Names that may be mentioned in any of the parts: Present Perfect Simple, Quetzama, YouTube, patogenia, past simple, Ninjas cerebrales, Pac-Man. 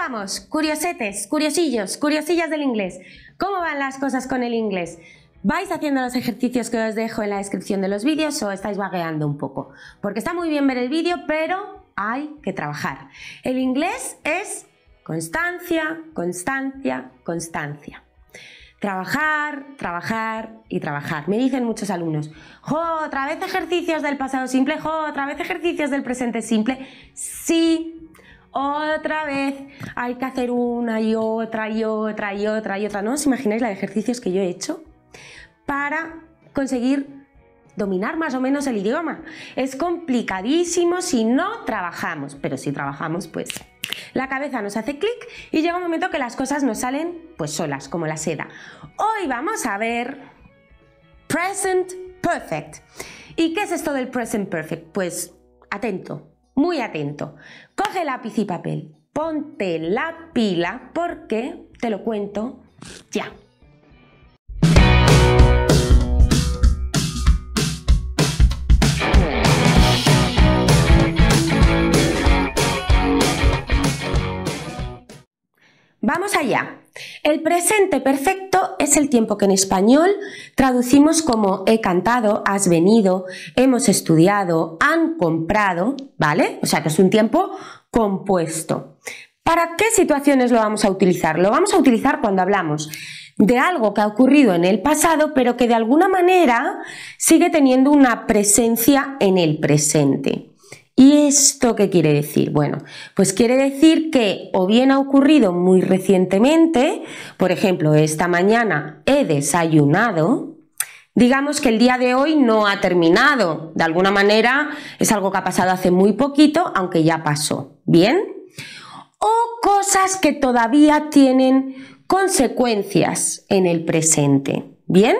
vamos? Curiosetes, curiosillos, curiosillas del inglés. ¿Cómo van las cosas con el inglés? ¿Vais haciendo los ejercicios que os dejo en la descripción de los vídeos o estáis vagueando un poco? Porque está muy bien ver el vídeo, pero hay que trabajar. El inglés es constancia, constancia, constancia. Trabajar, trabajar y trabajar. Me dicen muchos alumnos, ¡jo, otra vez ejercicios del pasado simple! ¡Jo, otra vez ejercicios del presente simple! Sí, otra vez hay que hacer una y otra y otra y otra y otra. ¿No os imagináis la de ejercicios que yo he hecho para conseguir dominar más o menos el idioma? Es complicadísimo si no trabajamos, pero si trabajamos, pues la cabeza nos hace clic y llega un momento que las cosas nos salen pues solas, como la seda. Hoy vamos a ver Present Perfect. ¿Y qué es esto del Present Perfect? Pues atento, muy atento. Coge lápiz y papel, ponte la pila porque te lo cuento ya. Vamos allá. El presente perfecto es el tiempo que en español traducimos como he cantado, has venido, hemos estudiado, han comprado, ¿vale? O sea que es un tiempo compuesto. ¿Para qué situaciones lo vamos a utilizar? Lo vamos a utilizar cuando hablamos de algo que ha ocurrido en el pasado, pero que de alguna manera sigue teniendo una presencia en el presente. ¿Y esto qué quiere decir? Bueno, pues quiere decir que o bien ha ocurrido muy recientemente, por ejemplo, esta mañana he desayunado, digamos que el día de hoy no ha terminado, de alguna manera es algo que ha pasado hace muy poquito, aunque ya pasó, ¿bien? O cosas que todavía tienen consecuencias en el presente, ¿bien?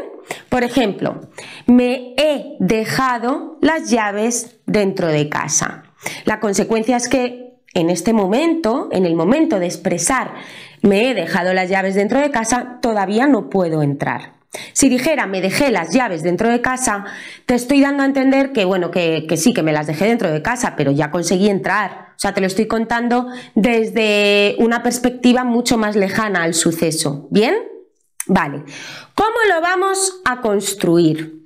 Por ejemplo, me he dejado las llaves dentro de casa. La consecuencia es que en este momento, en el momento de expresar me he dejado las llaves dentro de casa, todavía no puedo entrar. Si dijera me dejé las llaves dentro de casa, te estoy dando a entender que bueno, que sí, que me las dejé dentro de casa, pero ya conseguí entrar. O sea, te lo estoy contando desde una perspectiva mucho más lejana al suceso, ¿bien? Vale, ¿cómo lo vamos a construir?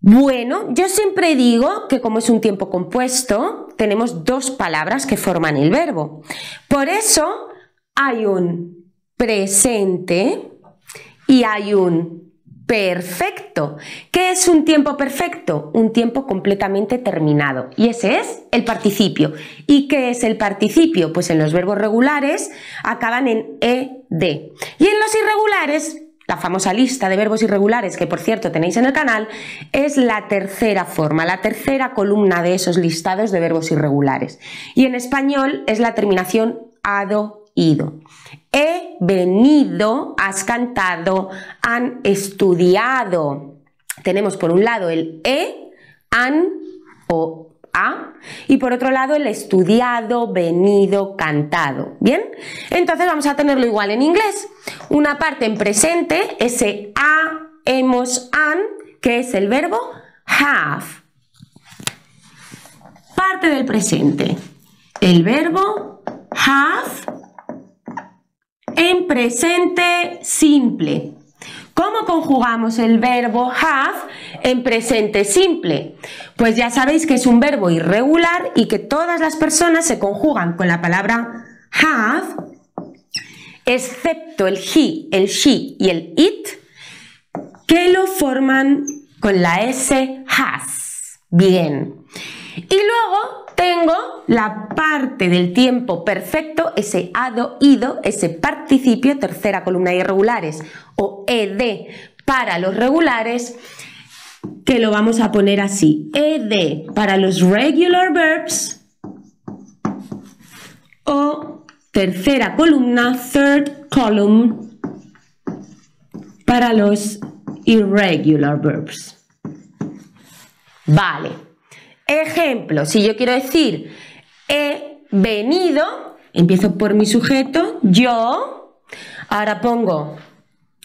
Bueno, yo siempre digo que como es un tiempo compuesto, tenemos dos palabras que forman el verbo. Por eso hay un presente y hay un perfecto. ¿Qué es un tiempo perfecto? Un tiempo completamente terminado. Y ese es el participio. ¿Y qué es el participio? Pues en los verbos regulares acaban en -ed. Y en los irregulares, la famosa lista de verbos irregulares que por cierto tenéis en el canal, es la tercera forma, la tercera columna de esos listados de verbos irregulares. Y en español es la terminación -ado, ido. He venido, has cantado, han estudiado. Tenemos por un lado el he, han o a, y por otro lado el estudiado, venido, cantado. ¿Bien? Entonces vamos a tenerlo igual en inglés. Una parte en presente, ese a, hemos, han, que es el verbo have. Parte del presente, el verbo have en presente simple. ¿Cómo conjugamos el verbo have en presente simple? Pues ya sabéis que es un verbo irregular y que todas las personas se conjugan con la palabra have, excepto el he, el she y el it, que lo forman con la s, has. Bien. Y luego tengo la parte del tiempo perfecto, ese ado, ido, ese participio, tercera columna de irregulares, o ed para los regulares, que lo vamos a poner así, ed para los regular verbs, o tercera columna, third column, para los irregular verbs. Vale. Ejemplo, si yo quiero decir he venido, empiezo por mi sujeto, yo, ahora pongo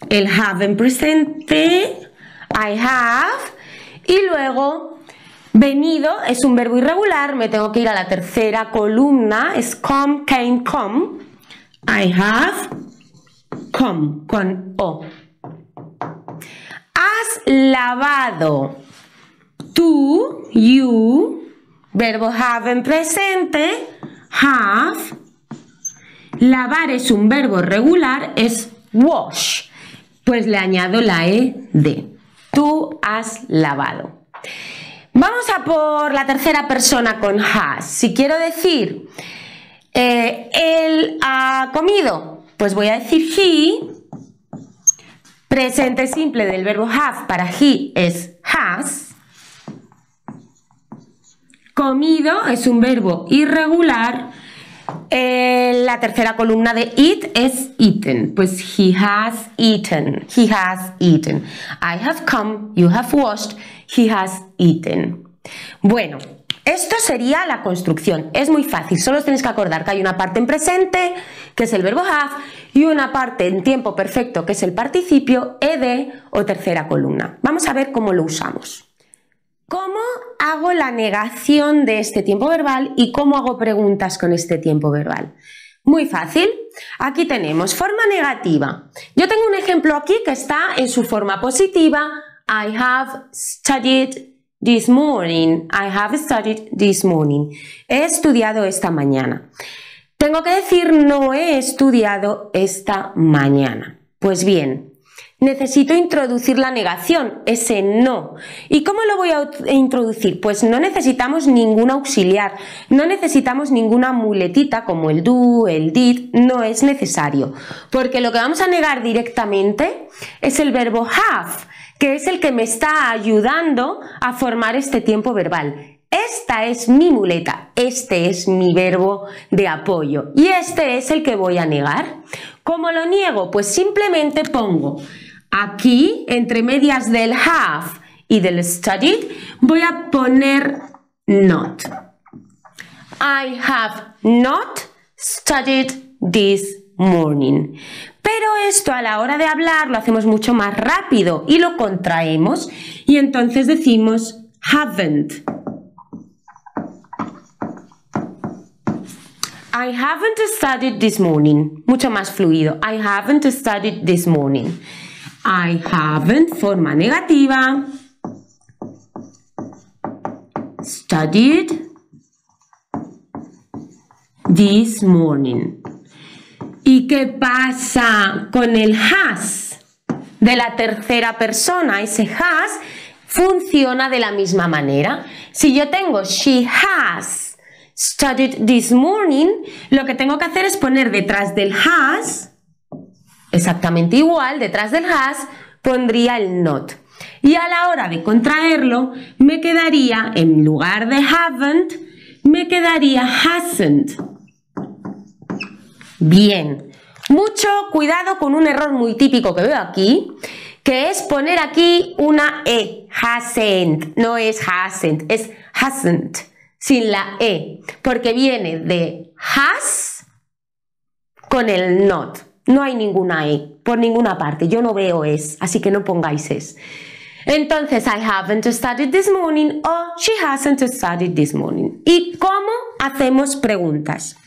el have en presente, I have, y luego venido es un verbo irregular, me tengo que ir a la tercera columna, es come, came, come, I have come, con O. Has lavado. Tú, you, verbo have en presente, have. Lavar es un verbo regular, es wash. Pues le añado la E de. Tú has lavado. Vamos a por la tercera persona con has. Si quiero decir él ha comido, pues voy a decir he. Presente simple del verbo have para he es has. Comido es un verbo irregular. La tercera columna de eat es eaten. Pues he has eaten. He has eaten. I have come. You have washed. He has eaten. Bueno, esto sería la construcción. Es muy fácil. Solo os tenéis que acordar que hay una parte en presente, que es el verbo have, y una parte en tiempo perfecto, que es el participio, ed o tercera columna. Vamos a ver cómo lo usamos. ¿Cómo hago la negación de este tiempo verbal y cómo hago preguntas con este tiempo verbal? Muy fácil. Aquí tenemos forma negativa. Yo tengo un ejemplo aquí que está en su forma positiva. I have studied this morning. I have studied this morning. He estudiado esta mañana. Tengo que decir no he estudiado esta mañana. Pues bien. Necesito introducir la negación, ese no. ¿Y cómo lo voy a introducir? Pues no necesitamos ningún auxiliar, no necesitamos ninguna muletita como el do, el did, no es necesario. Porque lo que vamos a negar directamente es el verbo have, que es el que me está ayudando a formar este tiempo verbal. Esta es mi muleta, este es mi verbo de apoyo y este es el que voy a negar. ¿Cómo lo niego? Pues simplemente pongo... Aquí, entre medias del have y del studied, voy a poner not. I have not studied this morning. Pero esto a la hora de hablar lo hacemos mucho más rápido y lo contraemos y entonces decimos haven't. I haven't studied this morning. Mucho más fluido. I haven't studied this morning. I haven't, forma negativa, studied this morning. ¿Y qué pasa con el has de la tercera persona? Ese has funciona de la misma manera. Si yo tengo she has studied this morning, lo que tengo que hacer es poner detrás del has... Exactamente igual, detrás del has pondría el not. Y a la hora de contraerlo, me quedaría, en lugar de haven't, me quedaría hasn't. Bien. Mucho cuidado con un error muy típico que veo aquí, que es poner aquí una E. Hasn't. No es hasn't, es hasn't. Sin la E. Porque viene de has con el not. No hay ninguna E, por ninguna parte. Yo no veo es, así que no pongáis es. Entonces, I haven't studied this morning o she hasn't studied this morning. ¿Y cómo hacemos preguntas?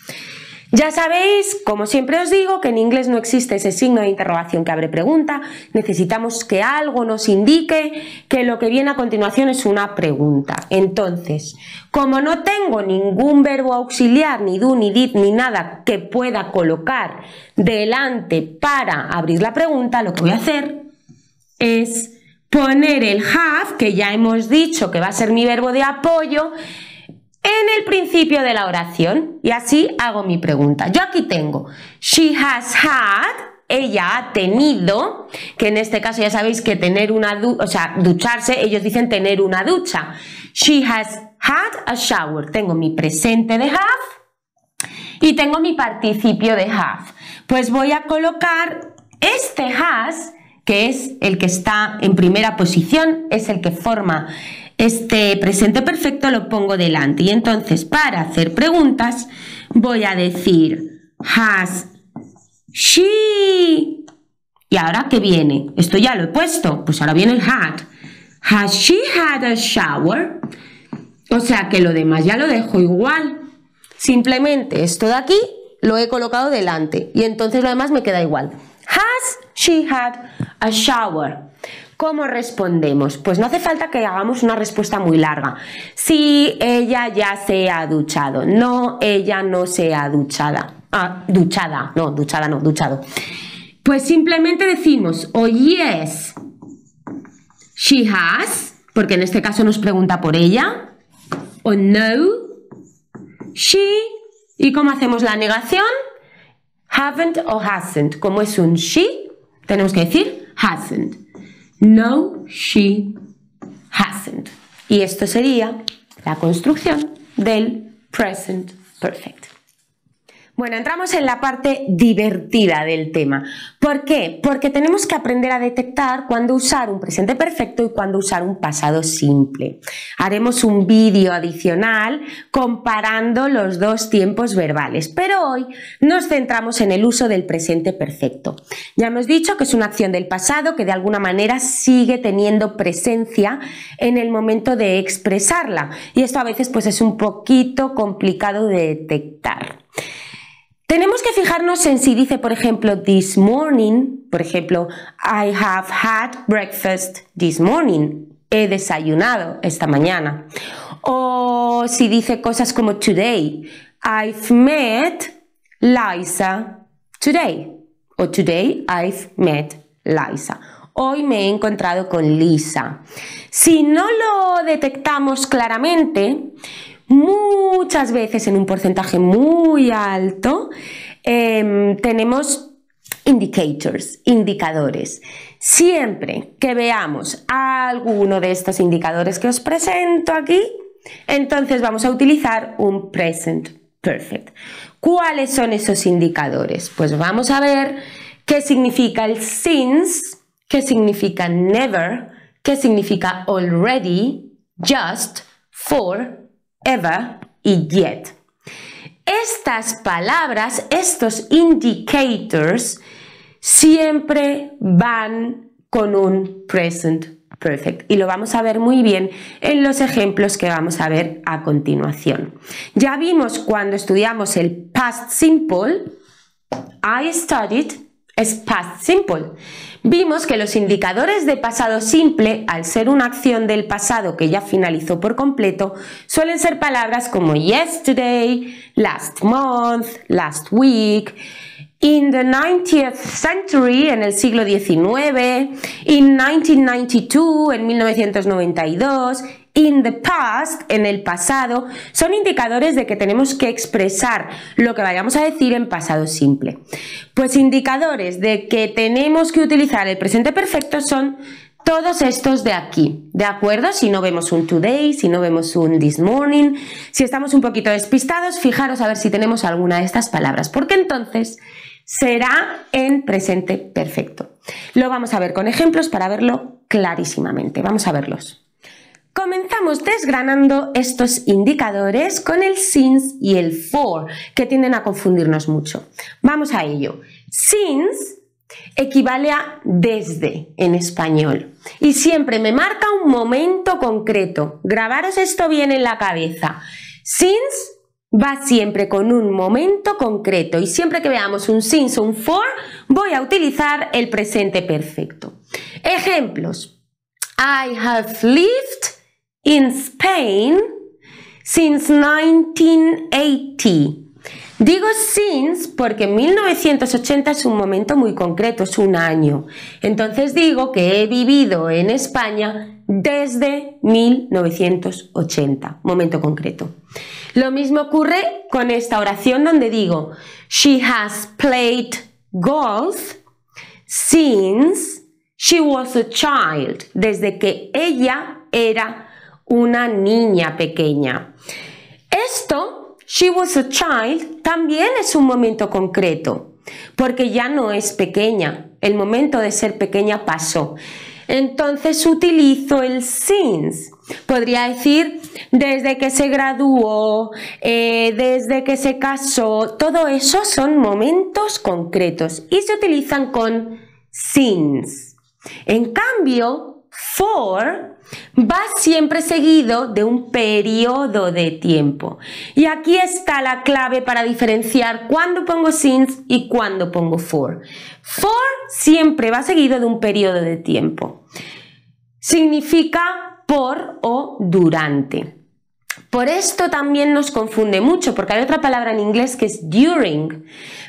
Ya sabéis, como siempre os digo, que en inglés no existe ese signo de interrogación que abre pregunta. Necesitamos que algo nos indique que lo que viene a continuación es una pregunta. Entonces, como no tengo ningún verbo auxiliar, ni do, ni did, ni nada que pueda colocar delante para abrir la pregunta, lo que voy a hacer es poner el have, que ya hemos dicho que va a ser mi verbo de apoyo, en el principio de la oración y así hago mi pregunta. Yo aquí tengo she has had, ella ha tenido, que en este caso ya sabéis que tener una ducha, o sea, ducharse, ellos dicen tener una ducha. She has had a shower. Tengo mi presente de have y tengo mi participio de have. Pues voy a colocar este has, que es el que está en primera posición, es el que forma este presente perfecto, lo pongo delante y entonces para hacer preguntas voy a decir has she y ahora ¿qué viene? Esto ya lo he puesto, pues ahora viene el had. Has she had a shower? O sea que lo demás ya lo dejo igual, simplemente esto de aquí lo he colocado delante y entonces lo demás me queda igual. Has she had a shower? ¿Cómo respondemos? Pues no hace falta que hagamos una respuesta muy larga. Sí, ella ya se ha duchado. No, ella no se ha duchada. Ah, duchada. No, duchada no, duchado. Pues simplemente decimos, o yes, she has, porque en este caso nos pregunta por ella, o no, she, ¿y cómo hacemos la negación? Haven't o hasn't. Como es un she, tenemos que decir hasn't. No, she hasn't. Y esto sería la construcción del present perfect. Bueno, entramos en la parte divertida del tema. ¿Por qué? Porque tenemos que aprender a detectar cuándo usar un presente perfecto y cuándo usar un pasado simple. Haremos un vídeo adicional comparando los dos tiempos verbales, pero hoy nos centramos en el uso del presente perfecto. Ya hemos dicho que es una acción del pasado que de alguna manera sigue teniendo presencia en el momento de expresarla, y esto a veces pues es un poquito complicado de detectar. Tenemos que fijarnos en si dice, por ejemplo, this morning, por ejemplo, I have had breakfast this morning, he desayunado esta mañana. O si dice cosas como today, I've met Liza today, o today I've met Liza. Hoy me he encontrado con Lisa. Si no lo detectamos claramente, muchas veces en un porcentaje muy alto tenemos indicators, indicadores. Siempre que veamos alguno de estos indicadores que os presento aquí, entonces vamos a utilizar un present perfect. ¿Cuáles son esos indicadores? Pues vamos a ver qué significa el since, qué significa never, qué significa already, just, for, ever y yet. Estas palabras, estos indicators, siempre van con un present perfect y lo vamos a ver muy bien en los ejemplos que vamos a ver a continuación. Ya vimos cuando estudiamos el past simple, I studied, es past simple. Vimos que los indicadores de pasado simple, al ser una acción del pasado que ya finalizó por completo, suelen ser palabras como yesterday, last month, last week, in the 19th century, en el siglo XIX, in 1992, en 1992, in the past, en el pasado. Son indicadores de que tenemos que expresar lo que vayamos a decir en pasado simple. Pues indicadores de que tenemos que utilizar el presente perfecto son todos estos de aquí, ¿de acuerdo? Si no vemos un today, si no vemos un this morning, si estamos un poquito despistados, fijaros a ver si tenemos alguna de estas palabras, porque entonces será en presente perfecto. Lo vamos a ver con ejemplos para verlo clarísimamente. Vamos a verlos. Comenzamos desgranando estos indicadores con el since y el for, que tienden a confundirnos mucho. Vamos a ello. Since equivale a desde en español y siempre me marca un momento concreto. Grabaros esto bien en la cabeza. Since va siempre con un momento concreto y siempre que veamos un since o un for voy a utilizar el presente perfecto. Ejemplos: I have lived in Spain since 1980. Digo since porque 1980 es un momento muy concreto, es un año. Entonces digo que he vivido en España desde 1980, momento concreto. Lo mismo ocurre con esta oración donde digo she has played golf since she was a child, desde que ella era una niña pequeña. Esto, she was a child, también es un momento concreto, porque ya no es pequeña, el momento de ser pequeña pasó. Entonces utilizo el since. Podría decir desde que se graduó, desde que se casó, todo eso son momentos concretos y se utilizan con since. En cambio, for va siempre seguido de un periodo de tiempo. Y aquí está la clave para diferenciar cuándo pongo since y cuándo pongo for. For siempre va seguido de un periodo de tiempo. Significa por o durante. Por esto también nos confunde mucho, porque hay otra palabra en inglés que es during,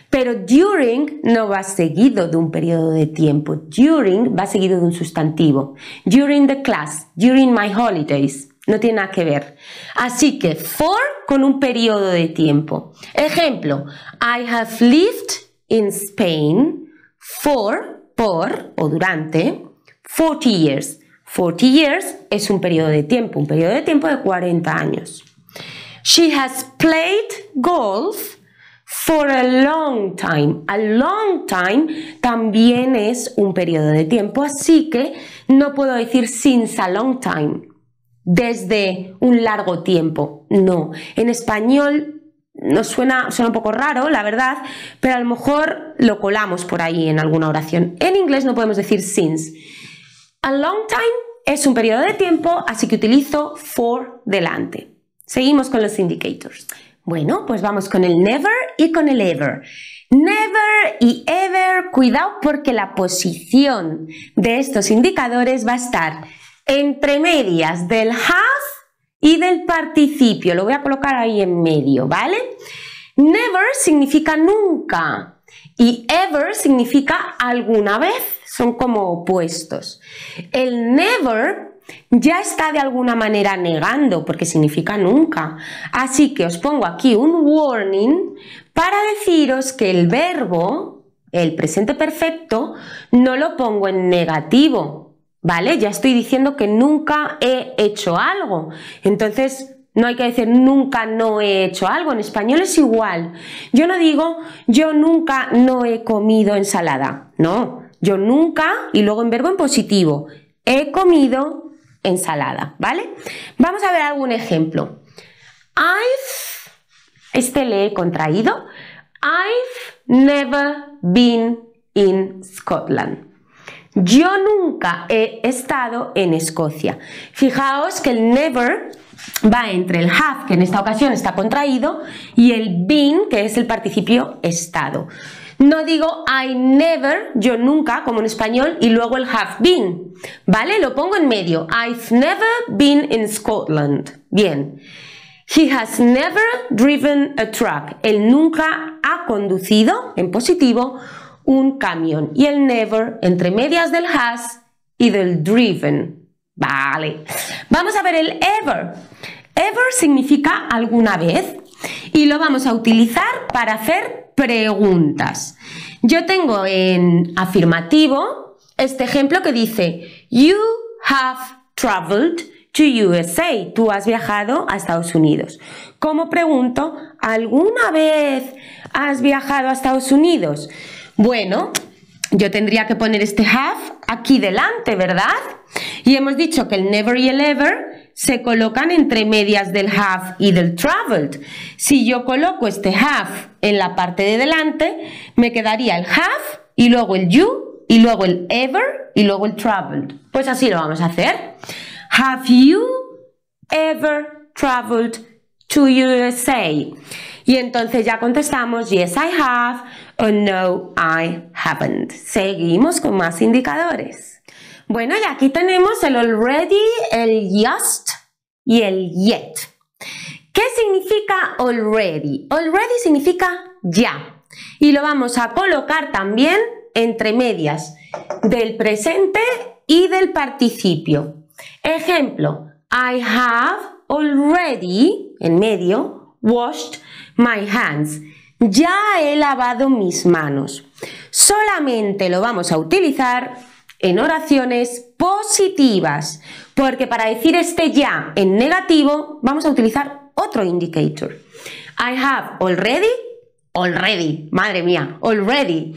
pero during no va seguido de un periodo de tiempo. During va seguido de un sustantivo. During the class, during my holidays, no tiene nada que ver. Así que for con un periodo de tiempo. Ejemplo, I have lived in Spain for, o durante, 40 years. 40 years es un periodo de tiempo de 40 años. She has played golf for a long time. A long time también es un periodo de tiempo, así que no puedo decir since a long time, desde un largo tiempo. No, en español nos suena un poco raro, la verdad, pero a lo mejor lo colamos por ahí en alguna oración. En inglés no podemos decir since. A long time es un periodo de tiempo, así que utilizo for delante. Seguimos con los indicators. Bueno, pues vamos con el never y con el ever. Never y ever, cuidado porque la posición de estos indicadores va a estar entre medias del have y del participio. Lo voy a colocar ahí en medio, ¿vale? Never significa nunca. Y ever significa alguna vez, son como opuestos. El never ya está de alguna manera negando porque significa nunca. Así que os pongo aquí un warning para deciros que el verbo, el presente perfecto, no lo pongo en negativo, ¿vale? Ya estoy diciendo que nunca he hecho algo, entonces no hay que decir nunca no he hecho algo, en español es igual. Yo no digo yo nunca no he comido ensalada, no, yo nunca y luego en verbo en positivo, he comido ensalada, ¿vale? Vamos a ver algún ejemplo. I've, este le he contraído, I've never been in Scotland. Yo nunca he estado en Escocia. Fijaos que el never va entre el have, que en esta ocasión está contraído, y el been, que es el participio estado. No digo I never, yo nunca, como en español, y luego el have been, ¿vale? Lo pongo en medio. I've never been in Scotland. Bien. He has never driven a truck. Él nunca ha conducido, en positivo, un camión. Y el never entre medias del has y del driven. Vale. Vamos a ver el ever. Ever significa alguna vez y lo vamos a utilizar para hacer preguntas. Yo tengo en afirmativo este ejemplo que dice You have traveled to USA. Tú has viajado a Estados Unidos. ¿Cómo pregunto? ¿Alguna vez has viajado a Estados Unidos? Bueno, yo tendría que poner este have aquí delante, ¿verdad? Y hemos dicho que el never y el ever se colocan entre medias del have y del traveled. Si yo coloco este have en la parte de delante, me quedaría el have y luego el you y luego el ever y luego el traveled. Pues así lo vamos a hacer. Have you ever traveled to USA? Y entonces ya contestamos yes I have o no I haven't. Seguimos con más indicadores. Bueno, y aquí tenemos el already, el just y el yet. ¿Qué significa already? Already significa ya. Y lo vamos a colocar también entre medias del presente y del participio. Ejemplo, I have already, en medio, washed my hands. Ya he lavado mis manos. Solamente lo vamos a utilizar en oraciones positivas, porque para decir este ya en negativo vamos a utilizar otro indicator. I have already, madre mía, already,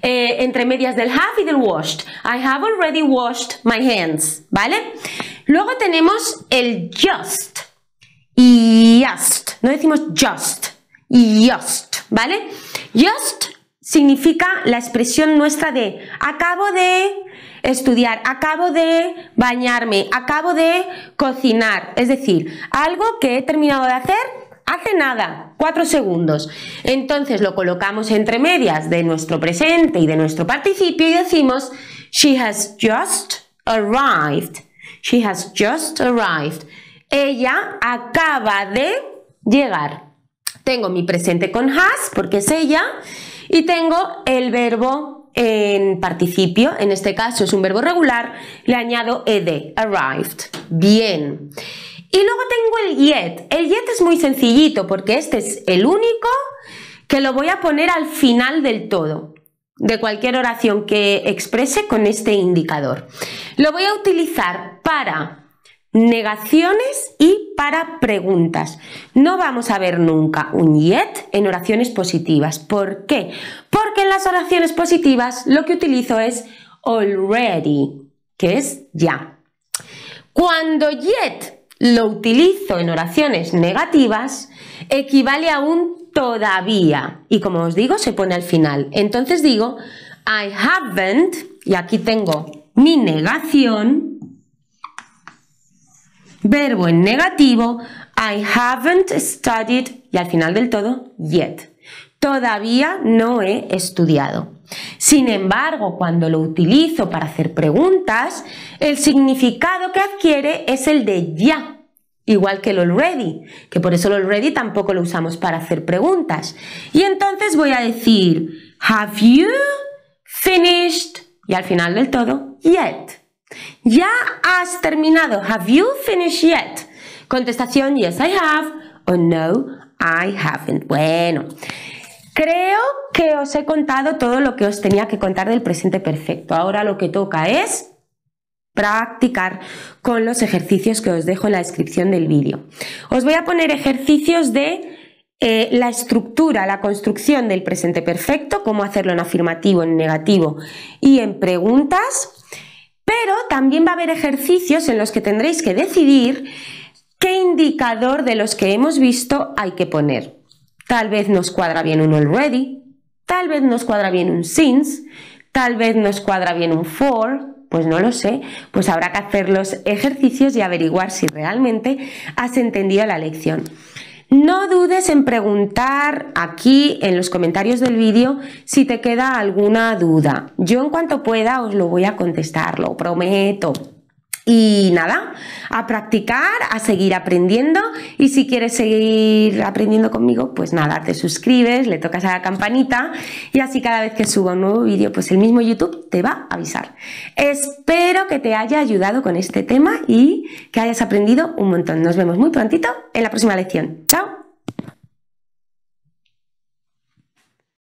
entre medias del have y del washed. I have already washed my hands, ¿vale? Luego tenemos el just. Just, no decimos just, ¿vale? Just significa la expresión nuestra de acabo de, estudiar, acabo de bañarme, acabo de cocinar, es decir, algo que he terminado de hacer hace nada, 4 segundos. Entonces lo colocamos entre medias de nuestro presente y de nuestro participio y decimos she has just arrived. She has just arrived. Ella acaba de llegar. Tengo mi presente con has porque es ella y tengo el verbo en participio, en este caso es un verbo regular, le añado ed, arrived. Bien. Y luego tengo el yet. El yet es muy sencillito porque este es el único que lo voy a poner al final del todo, de cualquier oración que exprese con este indicador. Lo voy a utilizar para negaciones y para preguntas. No vamos a ver nunca un yet en oraciones positivas. ¿Por qué? Porque en las oraciones positivas lo que utilizo es already, que es ya. Cuando yet lo utilizo en oraciones negativas, equivale a un todavía. Y como os digo, se pone al final. Entonces digo, I haven't, y aquí tengo mi negación, verbo en negativo, I haven't studied, y al final del todo, yet. Todavía no he estudiado. Sin embargo, cuando lo utilizo para hacer preguntas, el significado que adquiere es el de ya, igual que el already, que por eso el already tampoco lo usamos para hacer preguntas. Y entonces voy a decir, have you finished, y al final del todo, yet. Ya has terminado, have you finished yet? Contestación, yes I have, o no I haven't. Bueno, creo que os he contado todo lo que os tenía que contar del presente perfecto. Ahora lo que toca es practicar con los ejercicios que os dejo en la descripción del vídeo. Os voy a poner ejercicios de la estructura, la construcción del presente perfecto, cómo hacerlo en afirmativo, en negativo y en preguntas, pero también va a haber ejercicios en los que tendréis que decidir qué indicador de los que hemos visto hay que poner. Tal vez nos cuadra bien un already, tal vez nos cuadra bien un since, tal vez nos cuadra bien un for, pues no lo sé, pues habrá que hacer los ejercicios y averiguar si realmente has entendido la lección. No dudes en preguntar aquí en los comentarios del vídeo si te queda alguna duda. Yo en cuanto pueda os lo voy a contestar, lo prometo. Y nada, a practicar, a seguir aprendiendo y si quieres seguir aprendiendo conmigo, pues nada, te suscribes, le tocas a la campanita y así cada vez que suba un nuevo vídeo, pues el mismo YouTube te va a avisar. Espero que te haya ayudado con este tema y que hayas aprendido un montón. Nos vemos muy prontito en la próxima lección. ¡Chao!